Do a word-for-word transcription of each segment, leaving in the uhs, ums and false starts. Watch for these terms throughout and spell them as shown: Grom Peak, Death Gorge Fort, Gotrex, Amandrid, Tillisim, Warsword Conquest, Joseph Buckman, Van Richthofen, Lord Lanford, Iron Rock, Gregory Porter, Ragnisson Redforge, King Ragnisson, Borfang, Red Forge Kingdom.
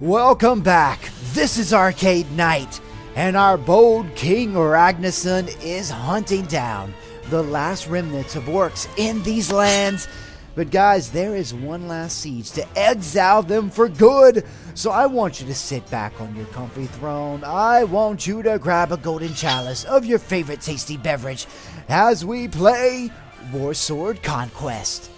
Welcome back. This is Arcade Night, and our bold King Ragnisson is hunting down the last remnants of orcs in these lands. But guys, there is one last siege to exile them for good. So I want you to sit back on your comfy throne. I want you to grab a golden chalice of your favorite tasty beverage as we play Warsword Conquest.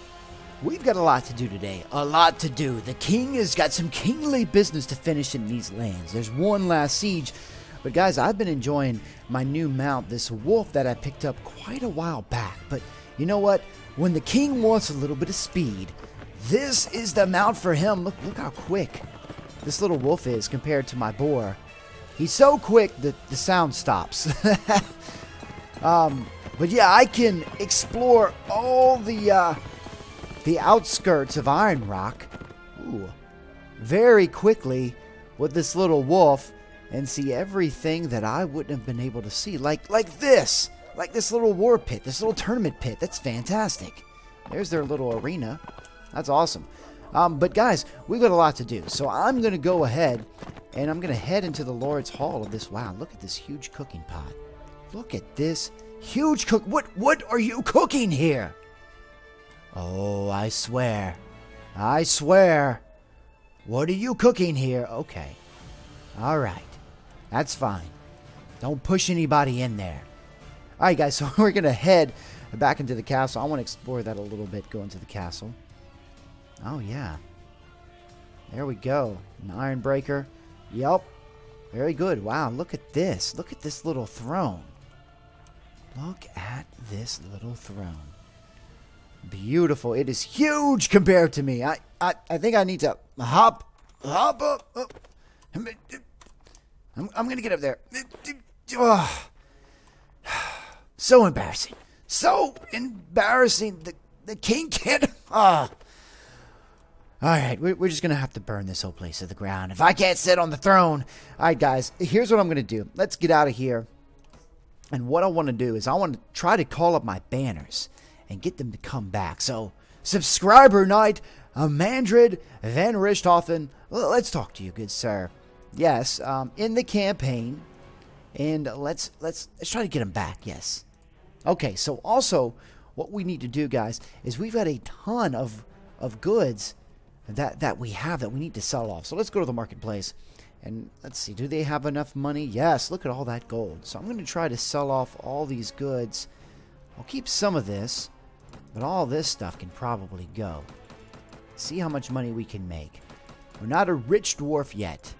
We've got a lot to do today, a lot to do. The king has got some kingly business to finish in these lands. There's one last siege. But guys, I've been enjoying my new mount, this wolf that I picked up quite a while back. But you know what? When the king wants a little bit of speed, this is the mount for him. Look, look how quick this little wolf is compared to my boar. He's so quick that the sound stops. um, but yeah, I can explore all the... Uh, the outskirts of Iron Rock ooh, very quickly with this little wolf and see everything that I wouldn't have been able to see. Like like this, like this little war pit, this little tournament pit. That's fantastic. There's their little arena. That's awesome. Um, but guys, we've got a lot to do. So I'm going to go ahead and I'm going to head into the Lord's Hall of this. Wow, look at this huge cooking pot. Look at this huge cook. What, what are you cooking here? Oh, I swear. I swear. What are you cooking here? Okay. All right. That's fine. Don't push anybody in there. All right, guys. So we're going to head back into the castle. I want to explore that a little bit, go into the castle. Oh, yeah. There we go. An iron breaker. Yep. Very good. Wow, look at this. Look at this little throne. Look at this little throne. Beautiful. It is huge compared to me. I, I, I think I need to hop, hop up. up. I'm, I'm going to get up there. So embarrassing. So embarrassing. The, the king can't. Uh. All right. We're, we're just going to have to burn this whole place to the ground if I can't sit on the throne. All right, guys. Here's what I'm going to do. Let's get out of here. And what I want to do is I want to try to call up my banners and get them to come back. So, subscriber night, Amandrid, Van Richthofen, let's talk to you, good sir. Yes, um, in the campaign, and let's let's let's try to get them back. Yes. Okay. So also, what we need to do, guys, is we've got a ton of of goods that that we have that we need to sell off. So let's go to the marketplace, and let's see. Do they have enough money? Yes. Look at all that gold. So I'm going to try to sell off all these goods. I'll keep some of this. But all this stuff can probably go. See how much money we can make. We're not a rich dwarf yet.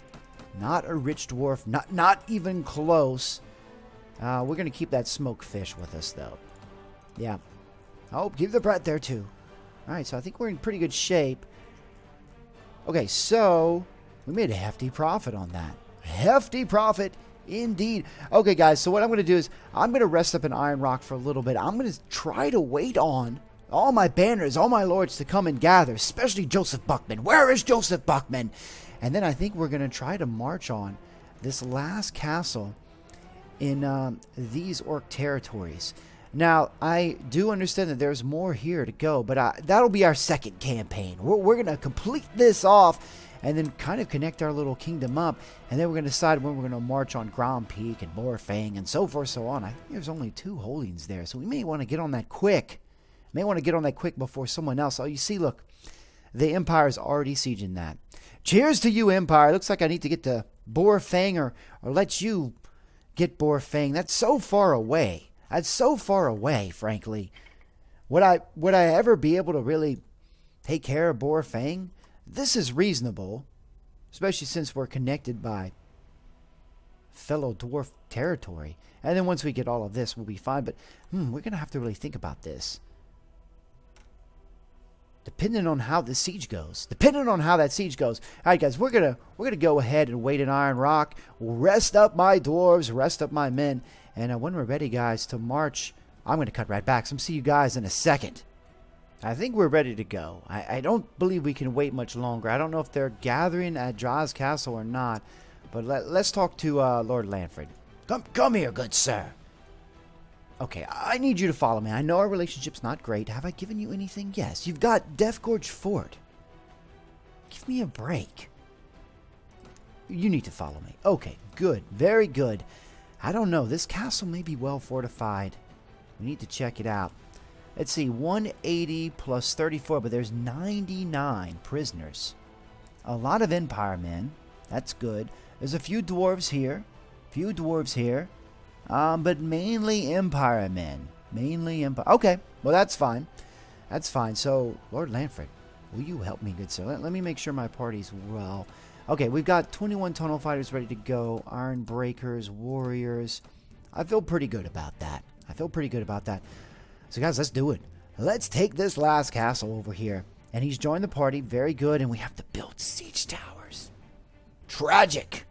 Not a rich dwarf. Not not even close. Uh, we're going to keep that smoke fish with us, though. Yeah. Oh, keep the brat there, too. All right, so I think we're in pretty good shape. Okay, so we made a hefty profit on that. Hefty profit. Indeed. Okay, guys, so what I'm going to do is I'm going to rest up in Iron Rock for a little bit. I'm going to try to wait on all my banners, all my lords to come and gather, especially Joseph Buckman. Where is Joseph Buckman? And then I think we're going to try to march on this last castle in um, these orc territories. Now, I do understand that there's more here to go, but I, that'll be our second campaign. We're, we're going to complete this off and then kind of connect our little kingdom up. And then we're going to decide when we're going to march on Grom Peak and Borfang and so forth, so on. I think there's only two holdings there, so we may want to get on that quick. May want to get on that quick before someone else. Oh, you see, look. The Empire's already sieging that. Cheers to you, Empire. Looks like I need to get to Borfang or, or let you get Borfang. That's so far away. That's so far away, frankly. Would I, would I ever be able to really take care of Borfang? This is reasonable, especially since we're connected by fellow dwarf territory. And then once we get all of this, we'll be fine. But hmm, we're going to have to really think about this. Depending on how the siege goes. Depending on how that siege goes. All right, guys, we're going to we're gonna go ahead and wait in Iron Rock. Rest up my dwarves. Rest up my men. And uh, when we're ready, guys, to march, I'm going to cut right back. So I'm going to see you guys in a second. I think we're ready to go. I, I don't believe we can wait much longer. I don't know if they're gathering at Ja's castle or not, but let, let's talk to uh, Lord Lanford. Come, come here, good sir. Okay, I need you to follow me. I know our relationship's not great. Have I given you anything? Yes, you've got Death Gorge Fort. Give me a break. You need to follow me. Okay, good. Very good. I don't know. This castle may be well fortified. We need to check it out. Let's see. one eighty plus thirty-four, but there's ninety-nine prisoners. A lot of Empire men. That's good. There's a few dwarves here. Few dwarves here. Um, but mainly Empire men. Mainly Empire. Okay. Well, that's fine. That's fine. So, Lord Lanford, will you help me, good sir? Let, let me make sure my party's well. Okay, we've got twenty-one tunnel fighters ready to go. Iron breakers, warriors. I feel pretty good about that. I feel pretty good about that. So, guys, let's do it. Let's take this last castle over here. And he's joined the party. Very good. And we have to build siege towers. Tragic.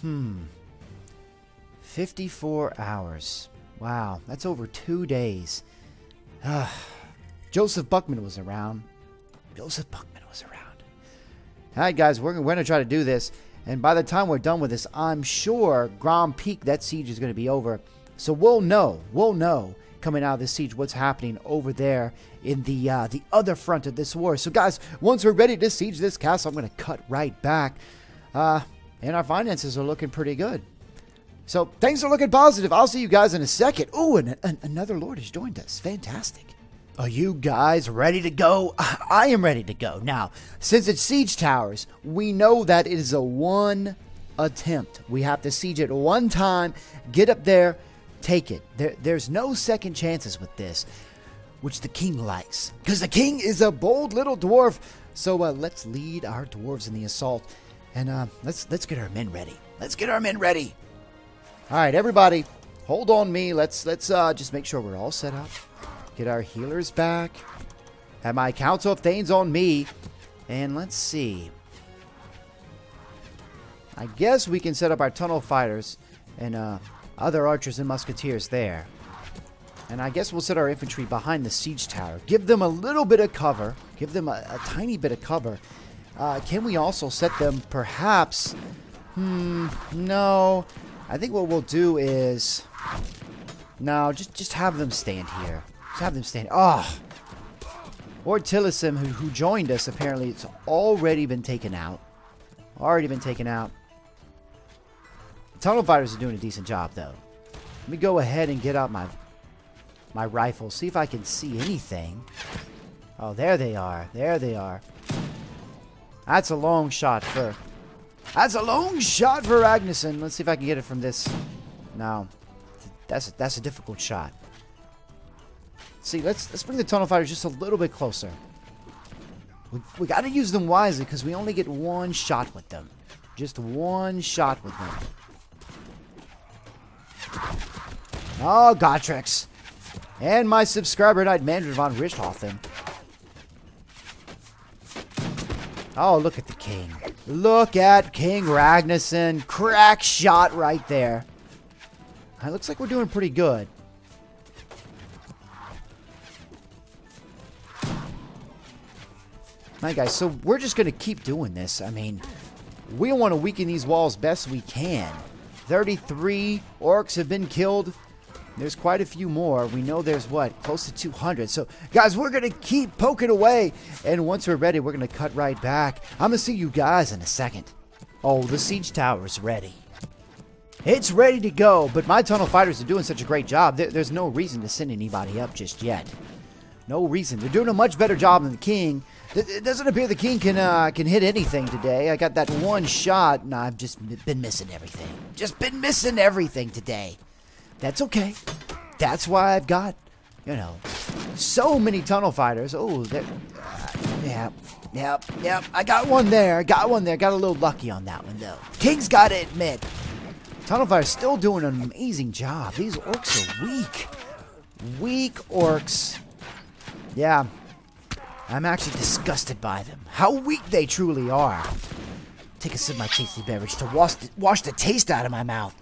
Hmm. fifty-four hours. Wow, that's over two days. Ugh. Joseph Buckman was around. Joseph Buckman was around. Alright guys, we're, we're going to try to do this. And by the time we're done with this, I'm sure Grom Peak, that siege is going to be over. So we'll know, we'll know, coming out of this siege, what's happening over there in the, uh, the other front of this war. So guys, once we're ready to siege this castle, I'm going to cut right back. Uh, and our finances are looking pretty good. So things are looking positive. I'll see you guys in a second. Ooh, and, and another lord has joined us. Fantastic. Are you guys ready to go? I am ready to go. Now, since it's siege towers, we know that it is a one attempt. We have to siege it one time, get up there, take it. There, there's no second chances with this, which the king likes. Because the king is a bold little dwarf. So uh, let's lead our dwarves in the assault. And uh, let's, let's get our men ready. Let's get our men ready. All right, everybody, hold on me. Let's let's uh, just make sure we're all set up. Get our healers back. Have my Council of Thanes on me. And let's see. I guess we can set up our tunnel fighters and uh, other archers and musketeers there. And I guess we'll set our infantry behind the siege tower. Give them a little bit of cover. Give them a, a tiny bit of cover. Uh, can we also set them perhaps? Hmm, no. I think what we'll do is, no, just just have them stand here. Just have them stand. Oh, Lord Tillisim, who, who joined us, apparently it's already been taken out. Already been taken out. The tunnel fighters are doing a decent job, though. Let me go ahead and get out my my rifle. See if I can see anything. Oh, there they are. There they are. That's a long shot for. That's a long shot for Ragnisson. Let's see if I can get it from this. No, that's a, that's a difficult shot. See, let's let's bring the tunnel fighters just a little bit closer. We, we got to use them wisely because we only get one shot with them. Just one shot with them. Oh, Gotrex. And my subscriber knight, Van Richthofen. Oh, look at the king. Look at King Ragnisson. Crack shot right there. It looks like we're doing pretty good. Alright guys, so we're just going to keep doing this. I mean, we want to weaken these walls best we can. thirty-three orcs have been killed. There's quite a few more. We know there's, what, close to two hundred. So, guys, we're going to keep poking away. And once we're ready, we're going to cut right back. I'm going to see you guys in a second. Oh, the siege tower's ready. It's ready to go, but my tunnel fighters are doing such a great job. There, there's no reason to send anybody up just yet. No reason. They're doing a much better job than the king. It doesn't appear the king can uh, can hit anything today. I got that one shot, and I've just been missing everything. Just been missing everything today. That's okay. That's why I've got, you know, so many tunnel fighters. Oh, there. Uh, yeah, yeah, yeah. I got one there. Got one there. Got a little lucky on that one, though. King's got to admit. Tunnel fighters still doing an amazing job. These orcs are weak. Weak orcs. Yeah. I'm actually disgusted by them. How weak they truly are. Take a sip of my tasty beverage to wash the, wash the taste out of my mouth.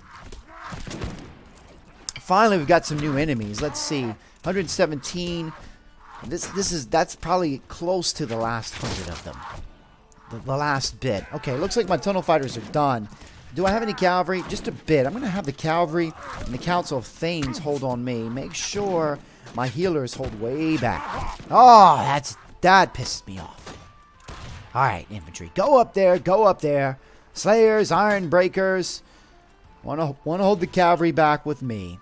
Finally, we've got some new enemies. Let's see, one hundred seventeen. This, this is that's probably close to the last hundred of them. The, the last bit. Okay, looks like my tunnel fighters are done. Do I have any cavalry? Just a bit. I'm gonna have the cavalry and the Council of Thanes hold on me. Make sure my healers hold way back. Oh, that's that pisses me off. All right, infantry, go up there, go up there. Slayers, Iron Breakers. Want to want to hold the cavalry back with me.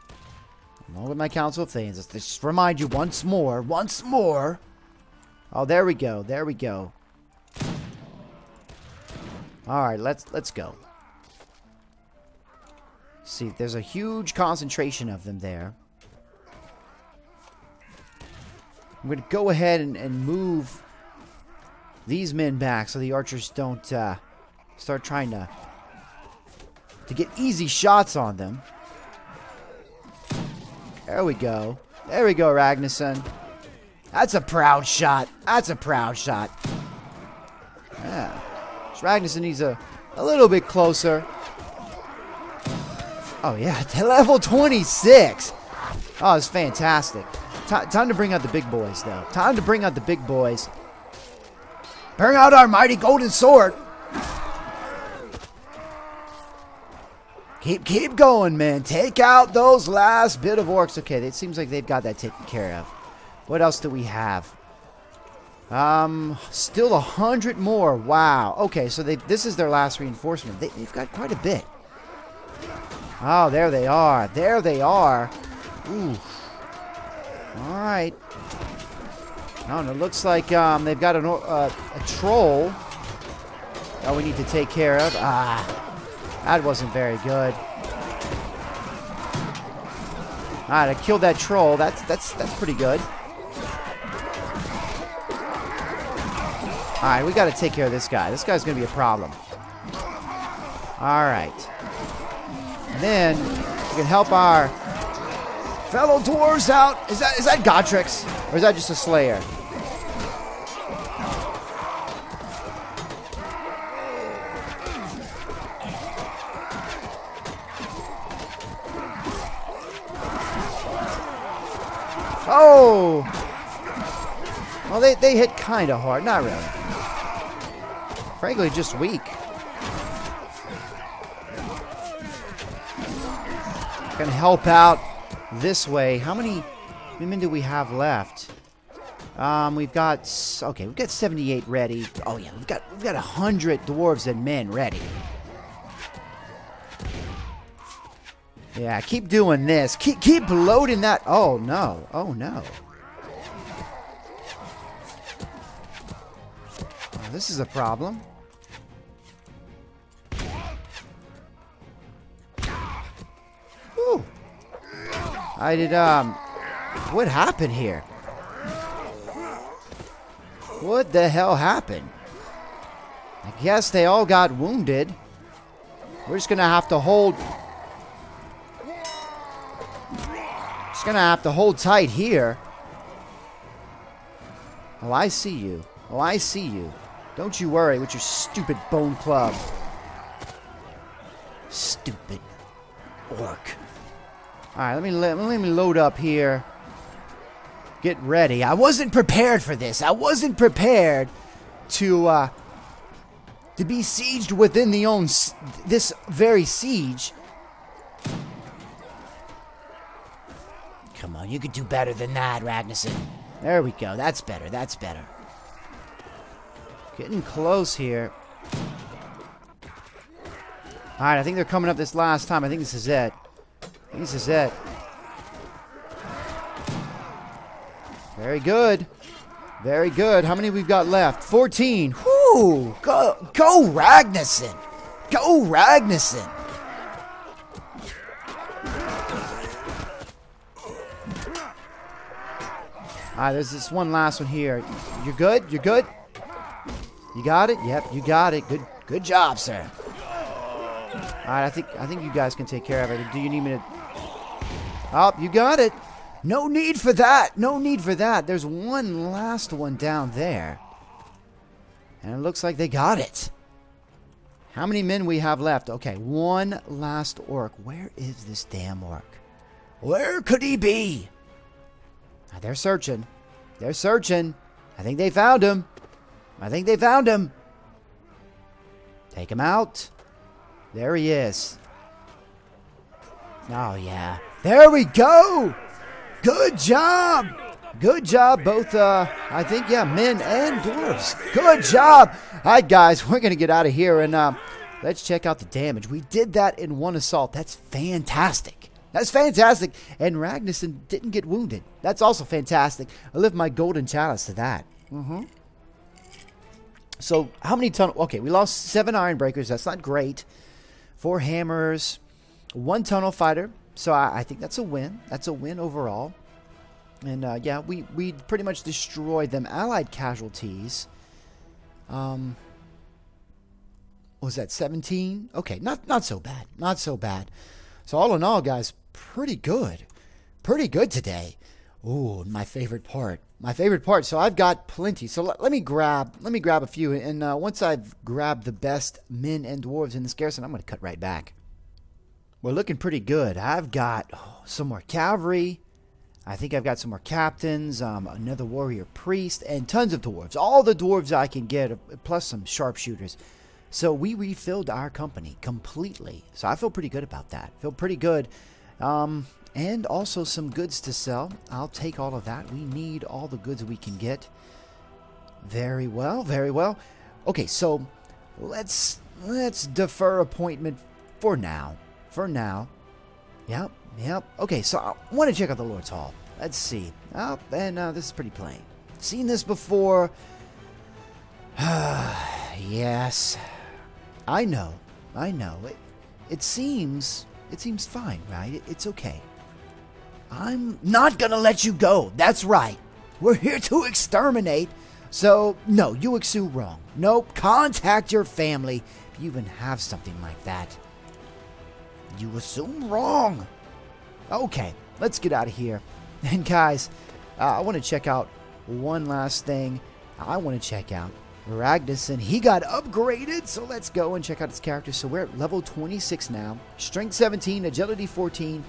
Along with my Council of Thanes. Let's just remind you once more. Once more. Oh, there we go. There we go. Alright, let's let's go. See, there's a huge concentration of them there. I'm going to go ahead and, and move these men back so the archers don't uh, start trying to to get easy shots on them. There we go. There we go, Ragnisson. That's a proud shot. That's a proud shot. Yeah. So Ragnisson needs a, a little bit closer. Oh, yeah. Level twenty-six. Oh, it's fantastic. T time to bring out the big boys, though. Time to bring out the big boys. Bring out our mighty golden sword. Keep, keep going, man. Take out those last bit of orcs. Okay, it seems like they've got that taken care of. What else do we have? Um, still a hundred more. Wow. Okay, so they, this is their last reinforcement. They, they've got quite a bit. Oh, there they are. There they are. Ooh. All right. I don't know. It looks like um, they've got an, uh, a troll that we need to take care of. Ah. That wasn't very good. Alright, I killed that troll. That's that's that's pretty good. Alright, we gotta take care of this guy. This guy's gonna be a problem. Alright. Then we can help our fellow dwarves out. Is that is that Gotrex? Or is that just a slayer? Oh! Well, they, they hit kind of hard. Not really. Frankly, just weak. Gonna help out this way. How many women do we have left? Um, we've got... Okay, we've got seventy-eight ready. Oh, yeah. We've got, we've got one hundred dwarves and men ready. Yeah, keep doing this. Keep keep loading that. Oh, no. Oh, no. Oh, this is a problem. Ooh. I did, um... What happened here? What the hell happened? I guess they all got wounded. We're just gonna have to hold... Gonna have to hold tight here. Oh, I see you. Oh, I see you. Don't you worry with your stupid bone club. Stupid orc. Alright, let me, let, let me load up here. Get ready. I wasn't prepared for this. I wasn't prepared to, uh, to be sieged within the own, s this very siege. Come on, you could do better than that, Ragnisson. There we go. That's better. That's better. Getting close here. Alright, I think they're coming up this last time. I think this is it. I think this is it. Very good. Very good. How many we've got left? fourteen. Whoo! Go, go Ragnisson! Go Ragnisson! Alright, there's this one last one here. You're good? You're good? You got it? Yep, you got it. Good good job, sir. Alright, I think I think you guys can take care of it. Do you need me to... Oh, you got it. No need for that. No need for that. There's one last one down there. And it looks like they got it. How many men we have left? Okay, one last orc. Where is this damn orc? Where could he be? They're searching. They're searching. I think they found him. I think they found him. Take him out. There he is. Oh, yeah. There we go. Good job. Good job, both, uh, I think, yeah, men and dwarves. Good job. All right, guys, we're going to get out of here, and uh, Let's check out the damage. We did that in one assault. That's fantastic. That's fantastic. And Ragnisson didn't get wounded. That's also fantastic. I lift my golden chalice to that. Mm-hmm. So how many tunnel? Okay, we lost seven iron breakers. That's not great. Four hammers. One tunnel fighter. So I, I think that's a win. That's a win overall. And uh, yeah, we, we pretty much destroyed them. Allied casualties. Um... Was that seventeen? Okay, not not so bad. Not so bad. So all in all, guys, pretty good. Pretty good today. Ooh, my favorite part. My favorite part. So I've got plenty. So let, let me grab let me grab a few. And uh, once I've grabbed the best men and dwarves in this garrison, I'm going to cut right back. We're looking pretty good. I've got oh, some more cavalry. I think I've got some more captains, um, another warrior priest, and tons of dwarves. All the dwarves I can get, plus some sharpshooters. So we refilled our company completely. So I feel pretty good about that. Feel pretty good. Um, and also some goods to sell. I'll take all of that. We need all the goods we can get. Very well, very well. Okay, so let's let's defer appointment for now. For now. Yep, yep. Okay, so I want to check out the Lord's Hall. Let's see. Oh, and uh, this is pretty plain. Seen this before. Yes. I know, I know. It, it seems, it seems fine, right? It, it's okay. I'm not gonna let you go. That's right. We're here to exterminate. So, no, you exude wrong. Nope, contact your family. If you even have something like that. You assume wrong. Okay, let's get out of here. And guys, uh, I want to check out one last thing. I want to check out Ragnisson. He got upgraded, so let's go and check out his character. So we're at level twenty-six now, strength seventeen, agility fourteen.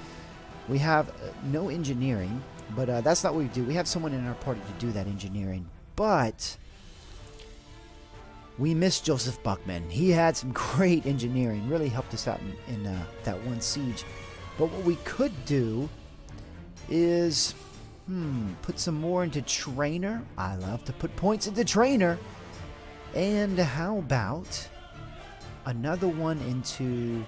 We have uh, no engineering, but uh, that's not what we do. We have someone in our party to do that engineering, but we miss Joseph Buckman. He had some great engineering, really helped us out in, in uh, that one siege. But what we could do is hmm, put some more into trainer. I love to put points into trainer. And how about another one into,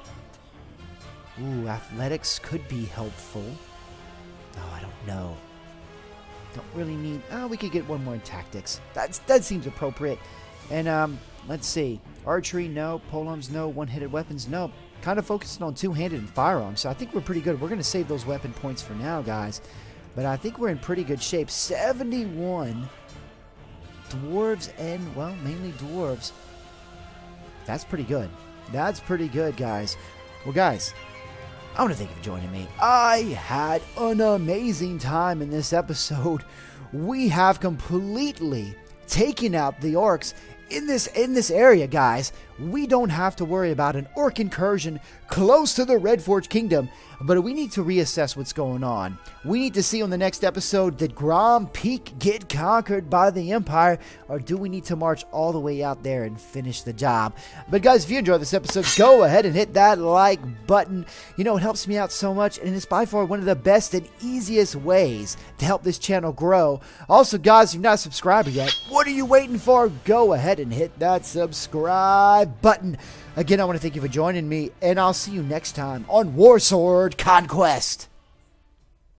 ooh, athletics could be helpful. Oh, I don't know. Don't really need, oh, we could get one more in tactics. That's, that seems appropriate. And um, let's see, archery, no, polearms, no, one-handed weapons, no. Kind of focusing on two-handed and firearms, so I think we're pretty good. We're gonna save those weapon points for now, guys. But I think we're in pretty good shape, seventy-one. Dwarves and, well, mainly dwarves. That's pretty good. That's pretty good, guys. Well, guys, I want to thank you for joining me. I had an amazing time in this episode. We have completely taken out the orcs in this in this area, guys. We don't have to worry about an orc incursion close to the Red Forge Kingdom, but we need to reassess what's going on. We need to see on the next episode, did Grom Peak get conquered by the Empire, or do we need to march all the way out there and finish the job? But guys, if you enjoyed this episode, go ahead and hit that like button. You know, it helps me out so much, and it's by far one of the best and easiest ways to help this channel grow. Also, guys, if you're not subscribed yet, what are you waiting for? Go ahead and hit that subscribe button. Again, I want to thank you for joining me, and I'll see you next time on Warsword Conquest.